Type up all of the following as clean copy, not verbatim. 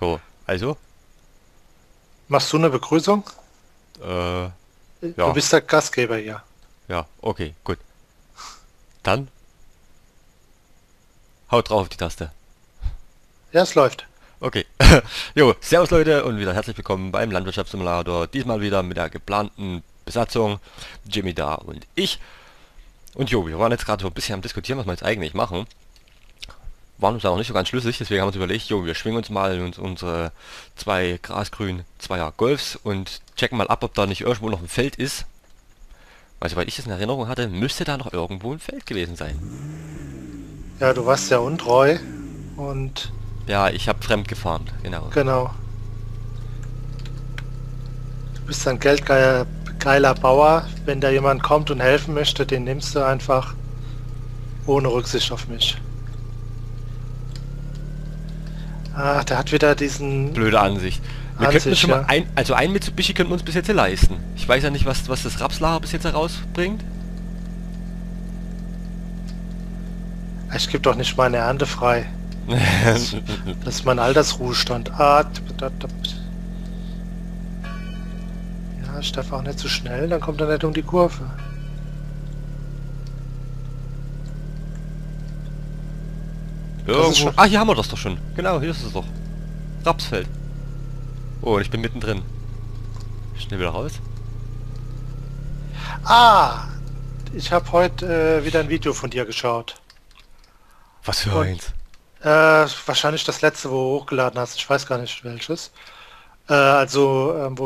So, also? Machst du eine Begrüßung? Ja. Du bist der Gastgeber hier. Ja, okay, gut. Dann haut drauf auf die Taste. Ja, es läuft. Okay. Jo, servus Leute und wieder herzlich willkommen beim Landwirtschaftssimulator. Diesmal wieder mit der geplanten Besatzung. Jemidah und ich. Und jo, wir waren jetzt gerade so ein bisschen am Diskutieren, was wir jetzt eigentlich machen. Waren uns da noch nicht so ganz schlüssig, deswegen haben wir uns überlegt, jo, wir schwingen uns mal in unsere zwei grasgrünen Zweier Golfs und checken mal ab, ob da nicht irgendwo noch ein Feld ist. Also, weil ich das in Erinnerung hatte, müsste da noch irgendwo ein Feld gewesen sein. Ja, du warst ja untreu und... Ja, ich habe fremd gefarmt, genau. Genau. Du bist ein geldgeiler Bauer. Wenn da jemand kommt und helfen möchte, den nimmst du einfach ohne Rücksicht auf mich. Ach, der hat wieder diesen... Blöde Ansicht. Wir könnten schon mal ein Mitsubishi könnten wir uns bis jetzt leisten. Ich weiß ja nicht, was das Rapslager bis jetzt herausbringt. Ich gebe doch nicht meine Ernte frei. Das ist mein Altersruhestand. Ah, ja, ich darf auch nicht zu schnell, dann kommt er nicht um die Kurve. Ah, hier haben wir das doch schon. Genau, hier ist es doch. Rapsfeld. Oh, ich bin mittendrin. Schnell wieder raus. Ah! Ich habe heute wieder ein Video von dir geschaut. Was für eins? Wahrscheinlich das letzte, wo du hochgeladen hast. Ich weiß gar nicht welches. Wo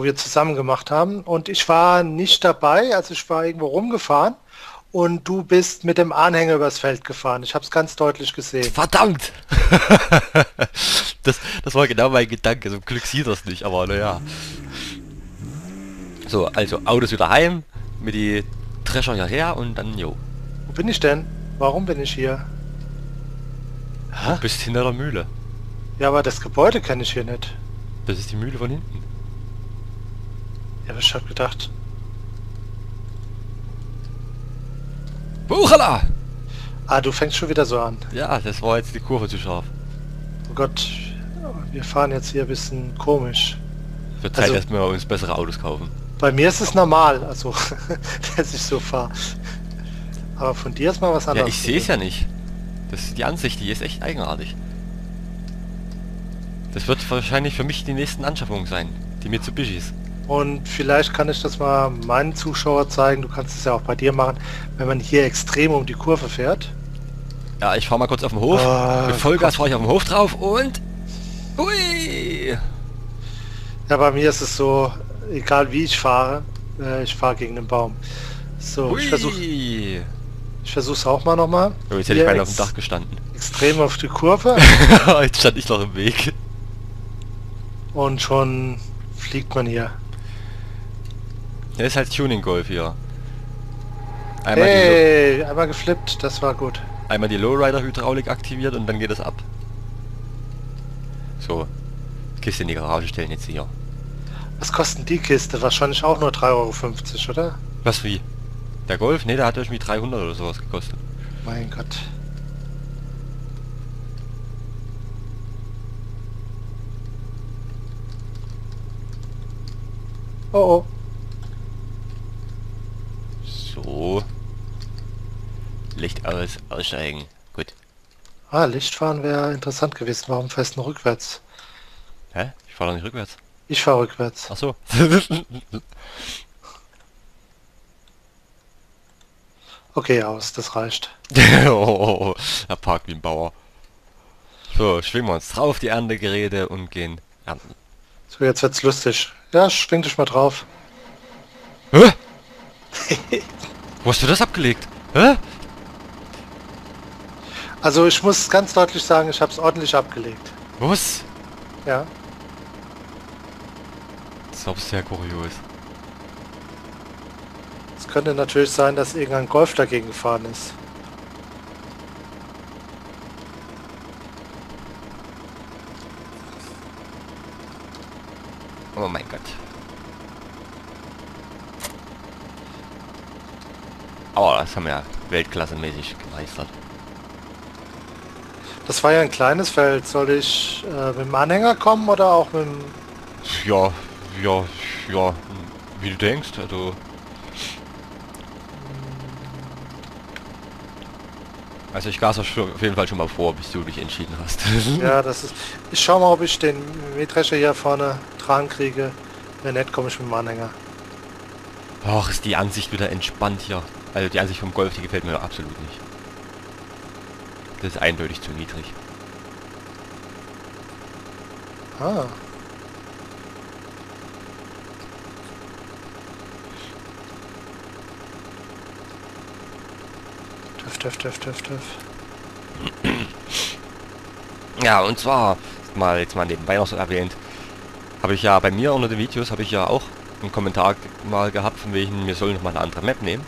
wir zusammen gemacht haben. Und ich war nicht dabei, also ich war irgendwo rumgefahren. Und du bist mit dem Anhänger übers Feld gefahren. Ich habe es ganz deutlich gesehen. Verdammt! das war genau mein Gedanke. Zum Glück sieht das nicht, aber naja. So, also Autos wieder heim, mit die Drescher hierher und dann jo. Wo bin ich denn? Warum bin ich hier? Du bist hinter der Mühle. Ja, aber das Gebäude kenne ich hier nicht. Das ist die Mühle von hinten. Ja, aber ich habe gedacht... Buchala! Ah, du fängst schon wieder so an. Ja, das war jetzt die Kurve zu scharf. Oh Gott, wir fahren jetzt hier ein bisschen komisch. Wird Zeit, dass wir uns bessere Autos kaufen. Bei mir ist es normal, also, dass ich so fahre. Aber von dir ist mal was anderes. Ja, ich sehe es ja nicht. Das ist die Ansicht, die ist echt eigenartig. Das wird wahrscheinlich für mich die nächsten Anschaffungen sein, die Mitsubishis. Und vielleicht kann ich das mal meinen Zuschauer zeigen, du kannst es ja auch bei dir machen, wenn man hier extrem um die Kurve fährt. Ja, ich fahre mal kurz auf den Hof, mit Vollgas fahre ich auf den Hof drauf und... Ui! Ja, bei mir ist es so, egal wie ich fahre gegen den Baum. So, ui. Ich versuch's auch mal nochmal. Ja, jetzt hätte ich beinahe auf dem Dach gestanden. Extrem auf die Kurve. Jetzt stand ich noch im Weg. Und schon fliegt man hier. Der ist halt Tuning-Golf hier. Einmal, hey, einmal geflippt, das war gut. Einmal die Lowrider Hydraulik aktiviert und dann geht es ab. So, Kiste in die Garage stellen jetzt hier. Was kosten die Kiste? Wahrscheinlich auch nur 3,50 €, oder? Was wie? Der Golf? Ne, der hat irgendwie 300 oder sowas gekostet. Mein Gott. Oh oh. So. Licht aus, aussteigen. Gut. Ah, Lichtfahren wäre interessant gewesen. Warum fährst du rückwärts? Hä? Ich fahre doch nicht rückwärts. Ich fahre rückwärts. Ach so. Okay, aus. Das reicht. Oh, er parkt wie ein Bauer. So, schwingen wir uns drauf, die Erntegeräte und gehen ernten. So, jetzt wird's lustig. Ja, schwing dich mal drauf. Hä? Wo hast du das abgelegt? Hä? Also ich muss ganz deutlich sagen, ich habe es ordentlich abgelegt. Was? Ja. Das ist auch sehr kurios. Es könnte natürlich sein, dass irgendein Golf dagegen gefahren ist. Oh mein Gott. Aber das haben wir ja weltklassemäßig gemeistert. Das war ja ein kleines Feld. Soll ich mit dem Anhänger kommen oder auch mit dem... Ja, wie du denkst, also... Also ich gas auf jeden Fall schon mal vor, bis du dich entschieden hast. Ja, das ist... Ich schau mal, ob ich den Mähdrescher hier vorne dran kriege. Wenn nicht, komme ich mit dem Anhänger. Och, ist die Ansicht wieder entspannt hier. Also die Ansicht vom Golf, die gefällt mir absolut nicht. Das ist eindeutig zu niedrig. Ah. Töff. Ja, und zwar, mal jetzt mal nebenbei noch so erwähnt, habe ich ja bei mir unter den Videos, habe ich ja auch einen Kommentar mal gehabt, von wegen, wir sollen noch mal eine andere Map nehmen.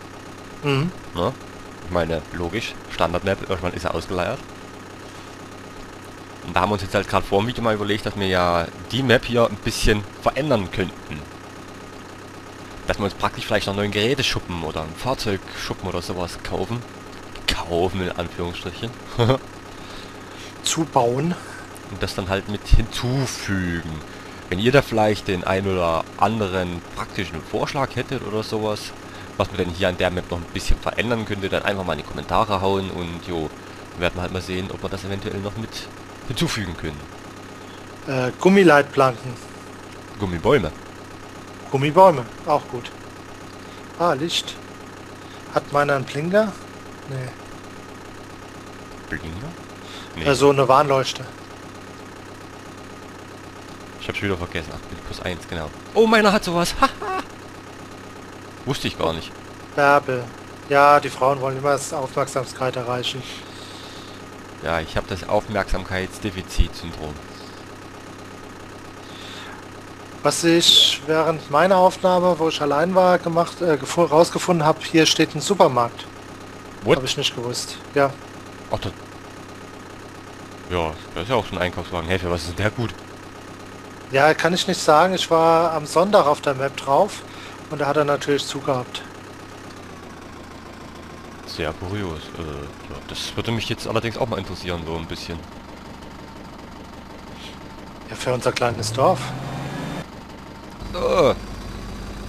Mhm. Ja, ich meine, logisch, Standard-Map, irgendwann ist er ausgeleiert. Und da haben wir uns jetzt halt gerade vor dem Video mal überlegt, dass wir ja die Map hier ein bisschen verändern könnten. Dass wir uns praktisch vielleicht noch neuen Geräteschuppen oder ein Fahrzeugschuppen oder sowas kaufen. In Anführungsstrichen. Zubauen. Und das dann halt mit hinzufügen. Wenn ihr da vielleicht den ein oder anderen praktischen Vorschlag hättet oder sowas, was man denn hier an der Map noch ein bisschen verändern könnte, dann einfach mal in die Kommentare hauen und jo, werden wir halt mal sehen, ob wir das eventuell noch mit hinzufügen können. Gummileitplanken. Gummibäume. Gummibäume, auch gut. Ah, Licht. Hat meiner einen Blinker? Nee. Blinker? Nee. Also eine Warnleuchte. Ich hab's wieder vergessen. 8 + 1, genau. Oh, meiner hat sowas. Wusste ich gar nicht. Bärbel. Ja, die Frauen wollen immer das Aufmerksamkeit erreichen. Ja, ich habe das Aufmerksamkeitsdefizitsyndrom. Was ich während meiner Aufnahme, wo ich allein war, rausgefunden habe, hier steht ein Supermarkt. Habe ich nicht gewusst. Ja. Ach, das... Ja, da ist ja auch schon ein Einkaufswagen. Hey, für was ist denn der gut? Ja, kann ich nicht sagen. Ich war am Sonntag auf der Map drauf und da hat er natürlich zugehabt. Sehr kurios. Ja, das würde mich jetzt allerdings auch mal interessieren, so ein bisschen. Ja, für unser kleines Dorf. So.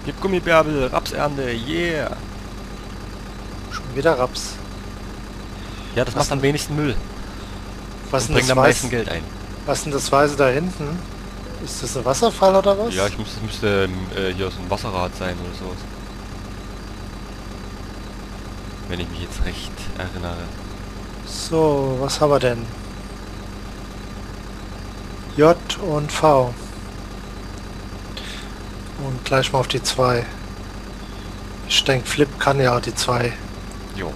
Gib Gummibärbel, Rapsernte, yeah! Wieder Raps. Ja, das macht am wenigsten Müll. Was bringt am meisten Geld ein. Was denn das Weiße da hinten? Ist das ein Wasserfall oder was? Ja, ich müsste hier so ein Wasserrad sein oder sowas. Wenn ich mich jetzt recht erinnere. So, was haben wir denn? J und V. Und gleich mal auf die 2. Ich denke, Flip kann ja die 2. Jo.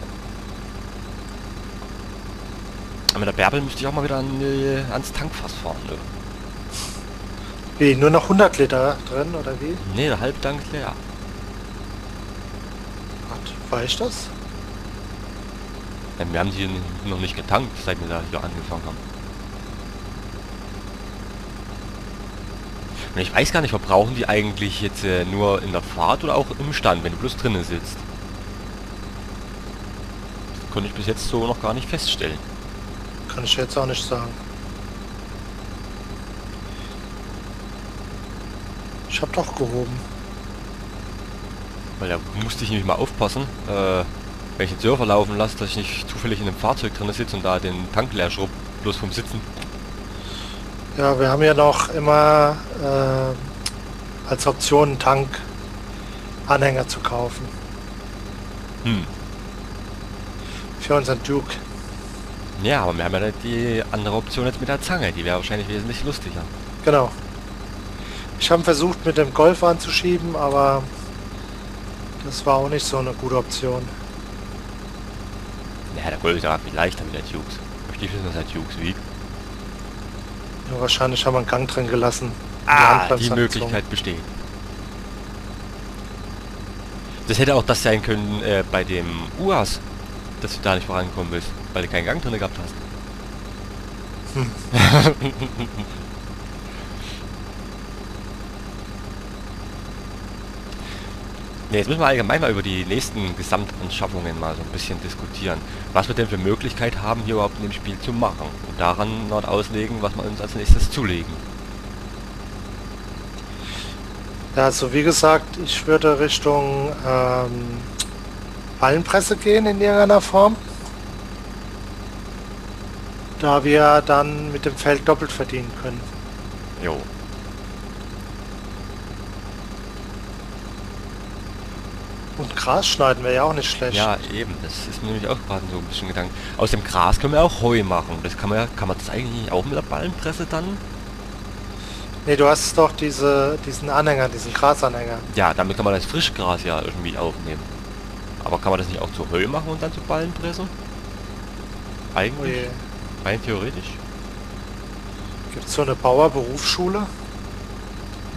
Aber mit der Bärbel müsste ich auch mal wieder ans Tankfass fahren, ne? Wie, nur noch 100 Liter drin, oder wie? Nee, der Halbtank ist leer. Gott, war ich das? Ja, wir haben die noch nicht getankt, seit wir da wieder angefangen haben. Und ich weiß gar nicht, verbrauchen die eigentlich jetzt nur in der Fahrt oder auch im Stand, wenn du bloß drinnen sitzt? Konnte ich bis jetzt so noch gar nicht feststellen. Kann ich jetzt auch nicht sagen. Ich habe doch gehoben. Weil da musste ich nämlich mal aufpassen, wenn ich den Surfer laufen lasse, dass ich nicht zufällig in einem Fahrzeug drin sitze und da den Tank leer schrubbe, bloß vom Sitzen. Ja, wir haben ja noch immer als Option einen Tankanhänger zu kaufen. Hm. Für unseren Duke. Ja, aber wir haben ja die andere Option jetzt mit der Zange, die wäre wahrscheinlich wesentlich lustiger. Genau. Ich habe versucht mit dem Golf anzuschieben, aber das war auch nicht so eine gute Option. Naja, der Golf ist ja viel leichter mit der Dukes. Möchte ich wissen, was der Dukes wiegt? Ja, wahrscheinlich haben wir einen Gang drin gelassen. Ah, die Möglichkeit besteht. Das hätte auch das sein können bei dem UAS. Dass du da nicht vorangekommen bist, weil du keinen Gang drin gehabt hast. Hm. Ne, jetzt müssen wir allgemein mal über die nächsten Gesamtanschaffungen mal so ein bisschen diskutieren. Was wir denn für Möglichkeit haben, hier überhaupt in dem Spiel zu machen. Und daran dort auslegen, was wir uns als nächstes zulegen. Ja, also wie gesagt, ich würde Richtung Ballenpresse gehen in irgendeiner Form. Da wir dann mit dem Feld doppelt verdienen können. Jo. Und Gras schneiden wäre ja auch nicht schlecht. Ja, eben. Das ist mir nämlich auch gerade so ein bisschen Gedanken. Aus dem Gras können wir auch Heu machen. Das kann man das eigentlich auch mit der Ballenpresse dann? Ne, du hast doch diesen Anhänger, diesen Grasanhänger. Ja, damit kann man das Frischgras ja irgendwie aufnehmen. Aber kann man das nicht auch zu Heu machen und dann zu Ballenpresse? Eigentlich? Okay. Rein theoretisch. Gibt es so eine Bauerberufsschule?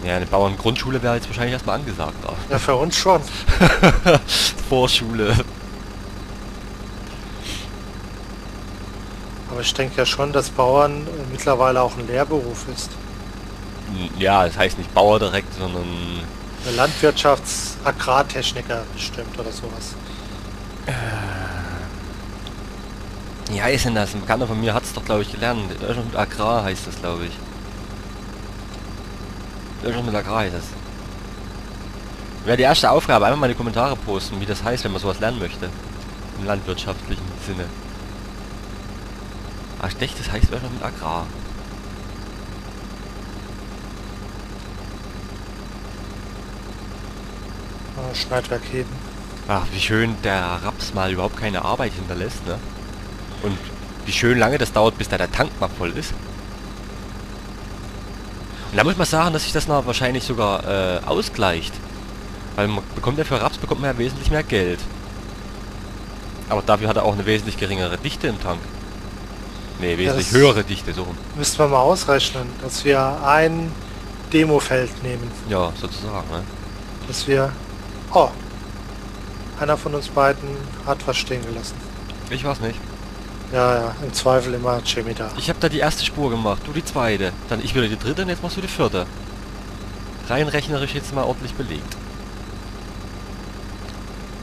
Ja, eine Bauerngrundschule wäre jetzt wahrscheinlich erstmal angesagt. Auch. Ja, für uns schon. Vorschule. Aber ich denke ja schon, dass Bauern mittlerweile auch ein Lehrberuf ist. Ja, das heißt nicht Bauer direkt, sondern... Landwirtschafts-Agrartechniker bestimmt oder sowas. Ja, ist denn das? Ein Bekannter von mir hat es doch, glaube ich, gelernt. Irgendwas mit Agrar heißt das, glaube ich. Irgendwas mit Agrar heißt das. Wäre die erste Aufgabe, einfach mal in die Kommentare posten, wie das heißt, wenn man sowas lernen möchte. Im landwirtschaftlichen Sinne. Ach, ich denke, das heißt irgendwas mit Agrar. Oh, Schneidwerk heben. Ach, wie schön der Raps mal überhaupt keine Arbeit hinterlässt, ne? Und wie schön lange das dauert, bis da der Tank mal voll ist. Und da muss man sagen, dass sich das noch wahrscheinlich sogar ausgleicht. Weil man bekommt ja für Raps bekommt man ja wesentlich mehr Geld. Aber dafür hat er auch eine wesentlich geringere Dichte im Tank. Ne, wesentlich ja, höhere Dichte, so. Müssten wir mal ausrechnen, dass wir ein Demofeld nehmen. Ja, sozusagen, ne? Dass wir... Oh! Einer von uns beiden hat was stehen gelassen. Ich weiß nicht. Ja, ja, im Zweifel immer Jemidah. Ich habe da die erste Spur gemacht, du die zweite. Dann ich wieder die dritte und jetzt machst du die vierte. Rein rechnerisch jetzt mal ordentlich belegt.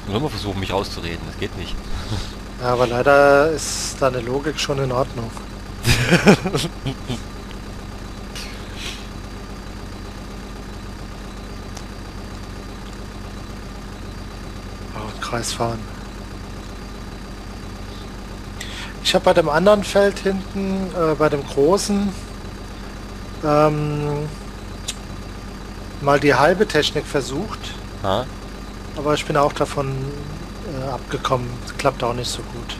Ich muss mal versuchen, mich auszureden, das geht nicht. Ja, aber leider ist deine Logik schon in Ordnung. Oh, im Kreis fahren. Ich habe bei dem anderen Feld hinten, bei dem großen, mal die halbe Technik versucht, ha? Aber ich bin auch davon abgekommen, das klappt auch nicht so gut.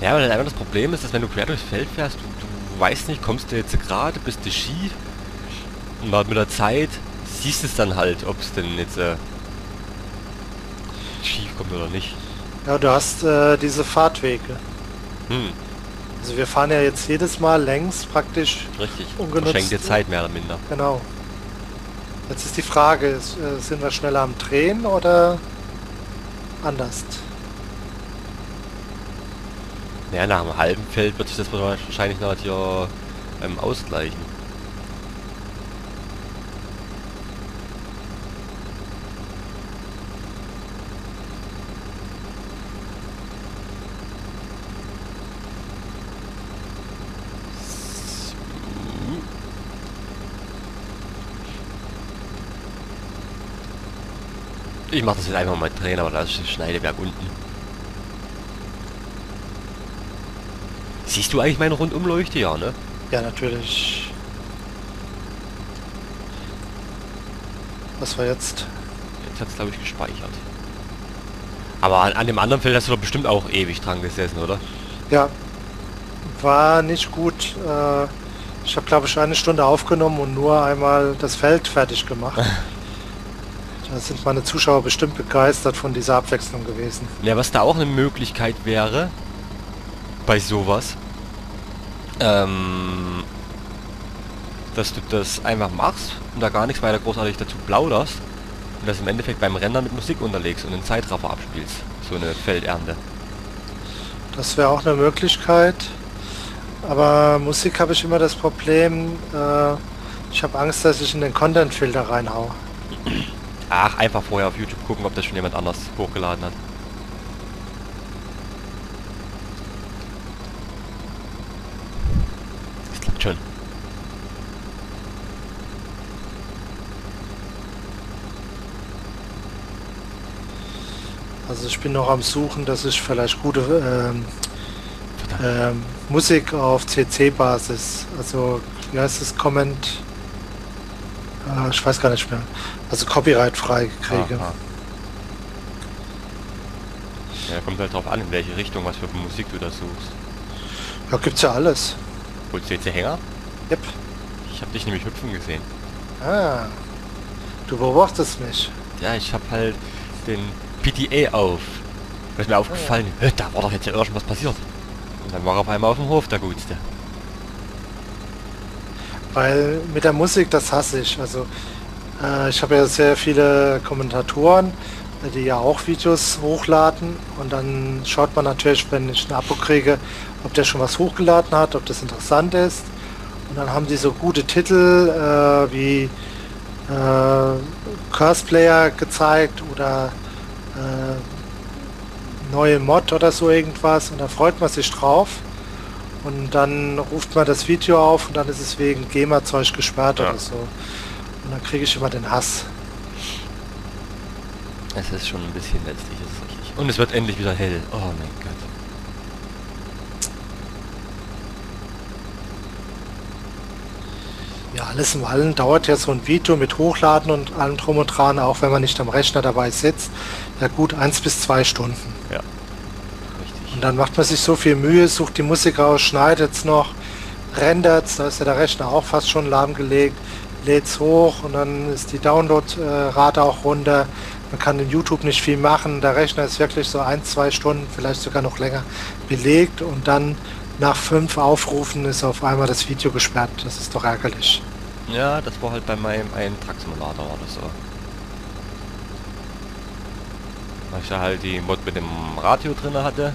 Ja, weil einfach das Problem ist, dass wenn du quer durchs Feld fährst, du weißt nicht, kommst du jetzt gerade, bist du schief, und mit der Zeit siehst du es dann halt, ob es denn jetzt schief kommt oder nicht. Ja, du hast diese Fahrtwege. Hm. Also wir fahren ja jetzt jedes Mal längs praktisch richtig ungenutzt. Schenkt dir Zeit mehr oder minder. Genau. Jetzt ist die Frage, sind wir schneller am Drehen oder anders? Ja, nach einem halben Feld wird sich das wahrscheinlich noch hier ausgleichen. Ich mache das jetzt einfach mal drehen, aber da ist das Schneidewerk unten. Siehst du eigentlich meine Rundumleuchte? Ja, ne? Ja, natürlich. Was war jetzt? Jetzt hat es, glaube ich, gespeichert. Aber an dem anderen Feld hast du doch bestimmt auch ewig dran gesessen, oder? Ja. War nicht gut. Ich habe, glaube ich, eine Stunde aufgenommen und nur einmal das Feld fertig gemacht. Da sind meine Zuschauer bestimmt begeistert von dieser Abwechslung gewesen. Ja, was da auch eine Möglichkeit wäre, bei sowas, dass du das einfach machst und da gar nichts weiter großartig dazu plauderst und das im Endeffekt beim Rendern mit Musik unterlegst und den Zeitraffer abspielst. So eine Feldernte. Das wäre auch eine Möglichkeit, aber Musik habe ich immer das Problem, ich habe Angst, dass ich in den Content-Filter reinhau. Ach, einfach vorher auf YouTube gucken, ob das schon jemand anders hochgeladen hat. Das klappt schon. Also ich bin noch am Suchen, dass ich vielleicht gute Musik auf CC-Basis, also wie heißt das, Comment, ich weiß gar nicht mehr, also Copyright frei kriege. Aha. Ja, kommt halt drauf an, in welche Richtung, was für Musik du da suchst. Ja, gibt's ja alles. Holst du CC-Hänger? Yep. Ich habe dich nämlich hüpfen gesehen. Ah, du beobachtest mich. Ja, ich habe halt den PDA auf. Da ist mir aufgefallen, da war doch jetzt ja irgendwas passiert. Und dann war er auf einmal auf dem Hof der Gutste. Weil mit der Musik, das hasse ich. Also ich habe ja sehr viele Kommentatoren, die ja auch Videos hochladen. Und dann schaut man natürlich, wenn ich ein Abo kriege, ob der schon was hochgeladen hat, ob das interessant ist. Und dann haben die so gute Titel wie Curse Player gezeigt oder neue Mod oder so irgendwas, und da freut man sich drauf und dann ruft man das Video auf und dann ist es wegen GEMA-Zeug gesperrt, ja, oder so, und dann kriege ich immer den Hass. Es ist schon ein bisschen letztlich, das ist richtig. Und es wird endlich wieder hell, oh mein Gott. Ja, alles im Allen dauert ja so ein Video mit Hochladen und allem drum und dran, auch wenn man nicht am Rechner dabei sitzt, ja gut 1 bis 2 Stunden. Ja, richtig. Und dann macht man sich so viel Mühe, sucht die Musik aus, schneidet noch, rendert's, da ist ja der Rechner auch fast schon lahmgelegt, lädt's hoch und dann ist die Download-Rate auch runter. Man kann in YouTube nicht viel machen, der Rechner ist wirklich so 1, 2 Stunden, vielleicht sogar noch länger belegt, und dann nach 5 Aufrufen ist auf einmal das Video gesperrt. Das ist doch ärgerlich. Ja, das war halt bei meinem einen Trucksimulator oder so. Weil ich da halt die Mod mit dem Radio drin hatte.